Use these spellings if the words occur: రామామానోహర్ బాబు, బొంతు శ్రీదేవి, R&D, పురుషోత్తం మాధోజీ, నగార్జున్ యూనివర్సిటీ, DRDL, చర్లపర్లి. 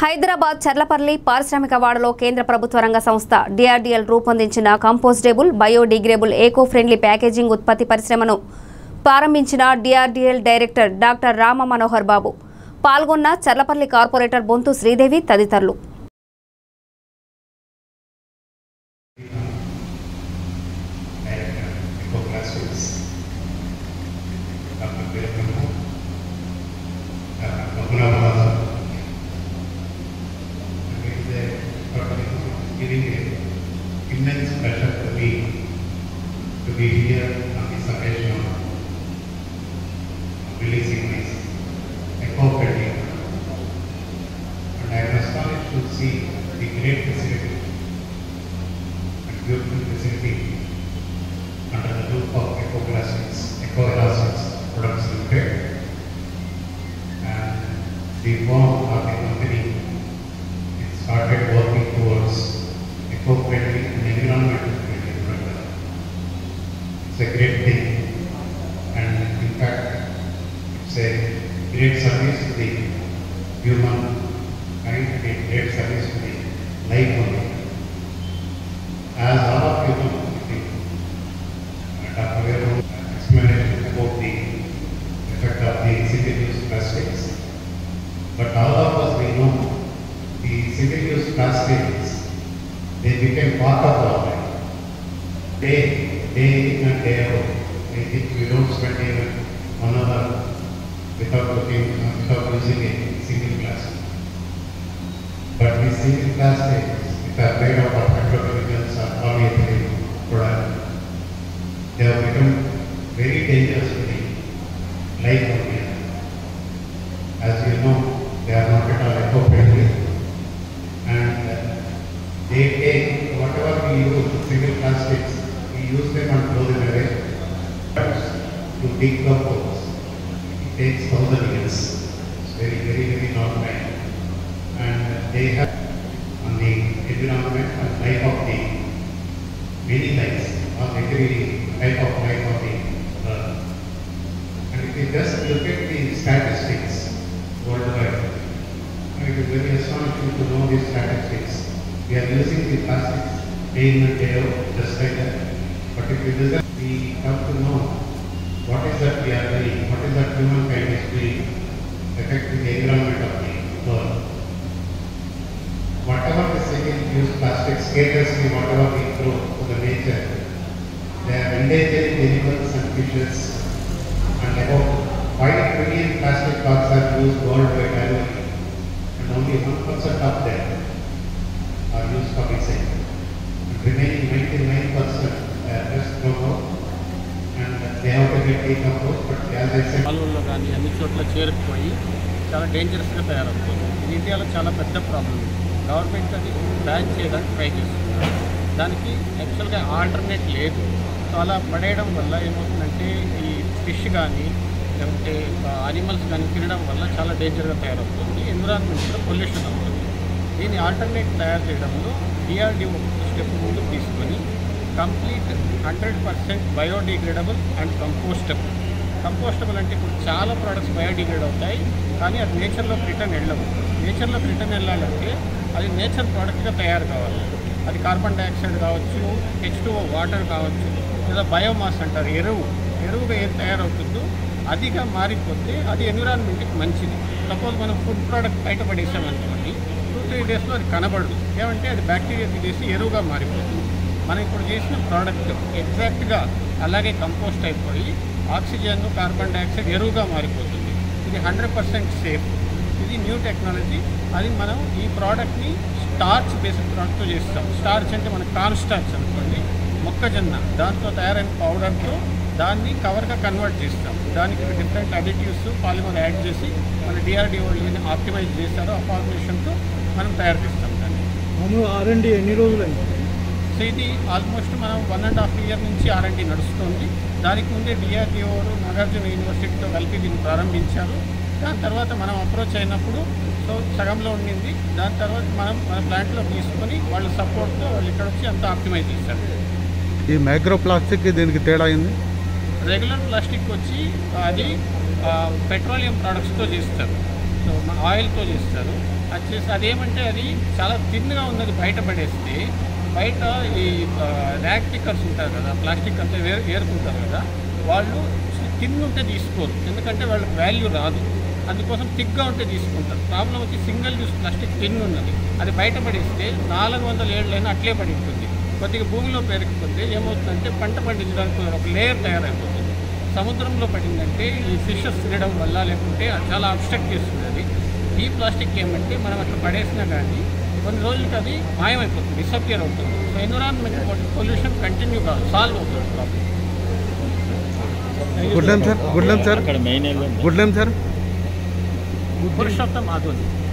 హైదరాబాద్ చర్లపర్లి పారిశ్రామికవాడలో కేంద్ర ప్రభుత్వ రంగ సంస్థ DRDL రూపొందించిన compostable biodegradable eco friendly packaging ఉత్పత్తి పరిశ్రమను ప్రారంభించిన DRDL director doctor రామామానోహర్ బాబు, పాల్గొన్న చర్లపర్లి కార్పొరేటర్ బొంతు, శ్రీదేవి తదితరులు. Immense pleasure to be here on this occasion of releasing this eco-friendly and I am astonished to see the great facility and beautiful facility under the roof of Eco Plastics Products Limited, and the form of the company it started working towards eco-friendly and environmental-friendly product. It's a great thing, and in fact, it's a great service to the human kind, and a great service to the life of it. As all of you know, Dr. Vero explained about the effect of the single-use plastics, but all of us we know the single-use plastics. They became part of our life. Day in and day out. I think we don't spend even 1 hour without using a single plastic. But these single plastics, which are made up of petrochemicals or polyethylene products, they have become very dangerous to the life of the earth. As you know, they are not at all eco-friendly. They take whatever we use, single plastics, we use them and throw them away. To decompose, it takes 1,000 years. It's very, very, very long time. And they have on the environment and life of the many lives, or every type of life of the earth. And if you just look at the statistics worldwide, it is very astonishing to know these statistics. We are using the plastics day in and day out, just like that. But if it doesn't, we have to know what is that we are doing, what is that humankind is doing, affecting the environment of the world. Whatever the single-use plastics, carelessly whatever we throw to the nature, they are endangering animals and fishes. And about 5 million plastic bags are used worldwide annually, and only 1% of them are used for recycling. Remaining 99% just thrown out, and they have to get decomposed. But as I said, Palgonna gani anni chotla cherukoyi chaala dangerous ga tayarautundi. In India lo chaala pedda problem. Government adi ban cheyadaniki try chestundi. Daniki actually ga alternate ledu. So ala padeyadam valla em avutundante ee fish gani ante animals gani tinadam valla chaala danger ga tayarautundi. Environment kuda pollution avutundi. దీని alternate తయారు చేయడంలో DRDL step ముందు తీసుకొని complete 100% biodegradable and compostable. Compostable అంటే ఇప్పుడు చాలా products biodegrade అవుతాయి, కానీ అది నేచర్లోకి రిటర్న్ వెళ్ళవు. నేచర్లోకి రిటర్న్ వెళ్ళాలంటే అది నేచర్ ప్రోడక్ట్గా తయారు కావాలి. అది కార్బన్ డైఆక్సైడ్ కావచ్చు, H2O వాటర్ కావచ్చు, లేదా బయోమాస్ అంటారు, ఎరువుగా ఏం తయారవుతుందో అదిగా మారిపోతే అది ఎన్విరాన్మెంట్కి మంచిది. సపోజ్ మనం ఫుడ్ ప్రోడక్ట్ బయటపడేసామనుకోండి, 2-3 డేస్లో అది కనబడదు. ఏమంటే అది బ్యాక్టీరియా తినేసి ఎరువుగా మారిపోతుంది. మనం ఇప్పుడు చేసిన ప్రోడక్ట్ ఎగ్జాక్ట్గా అలాగే కంపోస్ట్ అయిపోయి ఆక్సిజన్ కార్బన్ డైఆక్సైడ్ ఎరువుగా మారిపోతుంది. ఇది 100% సేఫ్. ఇది న్యూ టెక్నాలజీ. అది మనం ఈ ప్రోడక్ట్ని స్టార్చ్ బేస్డ్ ప్రోడక్ట్తో చేస్తాం. స్టార్చ్ అంటే మనకు కార్న్ స్టార్చ్ అనుకోండి, మొక్కజొన్న దాంతో తయారైన పౌడర్తో దాన్ని కవర్గా కన్వర్ట్ చేస్తాం. దానికి డిఫరెంట్ అడిటివ్స్ పాలిమర్ యాడ్ చేసి మన DRDL వాళ్ళని ఆప్టిమైజ్ చేస్తారో ఆ ఫార్ములేషన్తో మనం తయారు చేస్తాం. దాన్ని మనం R&D ఎన్ని రోజులైంది? సో ఇది ఆల్మోస్ట్ మనం 1.5 years నుంచి R&D నడుస్తుంది. దానికి ముందే DRDL నగార్జున్ యూనివర్సిటీతో కలిపి దీన్ని ప్రారంభించారు. దాని తర్వాత మనం అప్రోచ్ అయినప్పుడు సో సగంలో ఉండింది. దాని తర్వాత మనం మన ప్లాంట్లో తీసుకొని వాళ్ళ సపోర్ట్తో వాళ్ళు ఇక్కడ వచ్చి అంతా ఆప్టిమైజ్ చేస్తారు. ఈ మైక్రో ప్లాస్టిక్ దీనికి తేడా అయింది. రెగ్యులర్ ప్లాస్టిక్ వచ్చి అది పెట్రోలియం ప్రోడక్ట్స్తో చేస్తారు, సో ఆయిల్తో చేస్తారు. వచ్చేసి అదేమంటే అది చాలా థిన్గా ఉన్నది బయట పడేస్తే బయట ఈ ర్యాక్ పిక్కర్స్ ఉంటారు కదా ప్లాస్టిక్ అంతా ఏరుకుంటారు కదా వాళ్ళు థిన్ ఉంటే తీసుకోరు ఎందుకంటే వాళ్ళకి వాల్యూ రాదు అందుకోసం థిక్గా ఉంటే తీసుకుంటారు ప్రాబ్లం వచ్చి సింగిల్ యూస్ ప్లాస్టిక్ థిన్ ఉన్నది అది బయట పడేస్తే 400 ఏళ్ళైనా అట్లే పడి ఉంటుంది కొద్దిగా భూమిలో పేరుకుపోతే ఏమవుతుందంటే పంట పండించడానికి ఒక లేయర్ తయారైపోతుంది సముద్రంలో పడిందంటే ఈ ఫిషెస్ తినడం వల్ల లేకుంటే చాలా అబ్స్ట్రక్ట్ చేస్తుంది అది ఈ ప్లాస్టిక్ ఏమంటే మనం అట్లా పడేసినా కానీ కొన్ని రోజులకి అది మాయమైపోతుంది డిసపియర్ అవుతుంది సో ఎన్విరాన్మెంట్ పొల్యూషన్ కంటిన్యూ కాదు సాల్వ్ అవుతుంది ప్రాబ్లం గుడ్లం సార్ పురుషోత్తం మాధోజీ।